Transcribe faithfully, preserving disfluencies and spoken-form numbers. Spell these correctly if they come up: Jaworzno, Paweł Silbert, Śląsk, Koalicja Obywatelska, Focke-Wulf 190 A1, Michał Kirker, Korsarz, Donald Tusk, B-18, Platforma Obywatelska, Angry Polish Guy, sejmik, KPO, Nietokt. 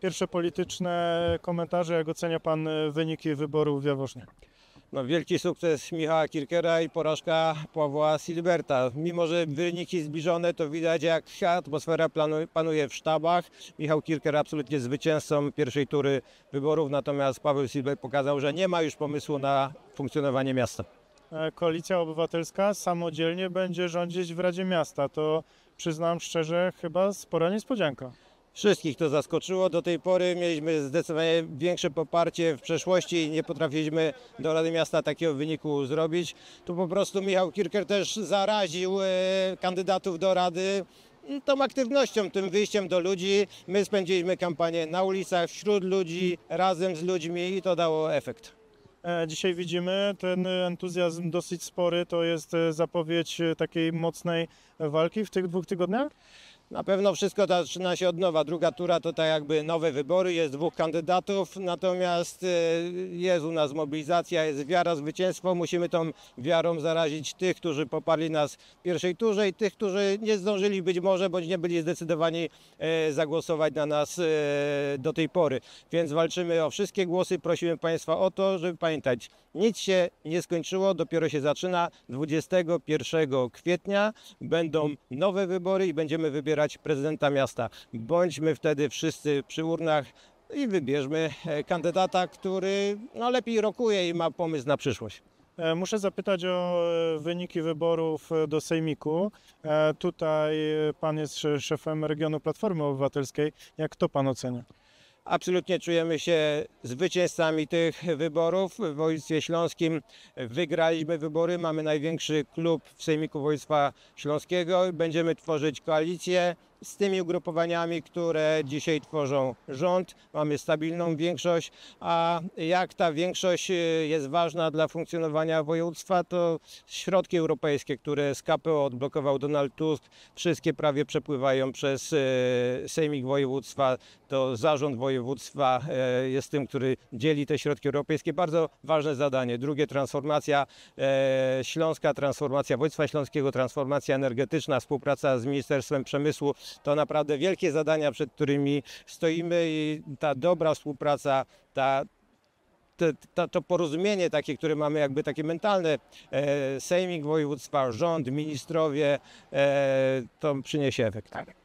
Pierwsze polityczne komentarze, jak ocenia pan wyniki wyborów w Jaworznie? No, wielki sukces Michała Kirkera i porażka Pawła Silberta. Mimo że wyniki zbliżone, to widać, jak atmosfera panuje w sztabach. Michał Kirker absolutnie zwycięzcą pierwszej tury wyborów, natomiast Paweł Silbert pokazał, że nie ma już pomysłu na funkcjonowanie miasta. Koalicja Obywatelska samodzielnie będzie rządzić w Radzie Miasta. To przyznam szczerze, chyba spora niespodzianka. Wszystkich to zaskoczyło. Do tej pory mieliśmy zdecydowanie większe poparcie w przeszłości i nie potrafiliśmy do Rady Miasta takiego wyniku zrobić. Tu po prostu Michał Kirker też zaraził kandydatów do Rady tą aktywnością, tym wyjściem do ludzi. My spędziliśmy kampanię na ulicach, wśród ludzi, razem z ludźmi i to dało efekt. Dzisiaj widzimy ten entuzjazm dosyć spory. To jest zapowiedź takiej mocnej walki w tych dwóch tygodniach? Na pewno wszystko zaczyna się od nowa. Druga tura to tak jakby nowe wybory, jest dwóch kandydatów, natomiast jest u nas mobilizacja, jest wiara, zwycięstwo. Musimy tą wiarą zarazić tych, którzy poparli nas w pierwszej turze i tych, którzy nie zdążyli być może, bądź nie byli zdecydowani zagłosować na nas do tej pory. Więc walczymy o wszystkie głosy. Prosimy państwa o to, żeby pamiętać, nic się nie skończyło, dopiero się zaczyna. dwudziestego pierwszego kwietnia będą nowe wybory i będziemy wybierać prezydenta miasta. Bądźmy wtedy wszyscy przy urnach i wybierzmy kandydata, który no, lepiej rokuje i ma pomysł na przyszłość. Muszę zapytać o wyniki wyborów do sejmiku. Tutaj pan jest szefem regionu Platformy Obywatelskiej. Jak to pan ocenia? Absolutnie czujemy się zwycięzcami tych wyborów. W województwie śląskim wygraliśmy wybory. Mamy największy klub w sejmiku województwa śląskiego. Będziemy tworzyć koalicję z tymi ugrupowaniami, które dzisiaj tworzą rząd. Mamy stabilną większość, a jak ta większość jest ważna dla funkcjonowania województwa, to środki europejskie, które z K P O odblokował Donald Tusk, wszystkie prawie przepływają przez sejmik województwa. To zarząd województwa jest tym, który dzieli te środki europejskie. Bardzo ważne zadanie. Drugie, transformacja śląska, transformacja województwa śląskiego, transformacja energetyczna, współpraca z Ministerstwem Przemysłu. To naprawdę wielkie zadania, przed którymi stoimy i ta dobra współpraca, ta, te, ta, to porozumienie takie, które mamy jakby takie mentalne, e, sejmik województwa, rząd, ministrowie, e, to przyniesie efekt.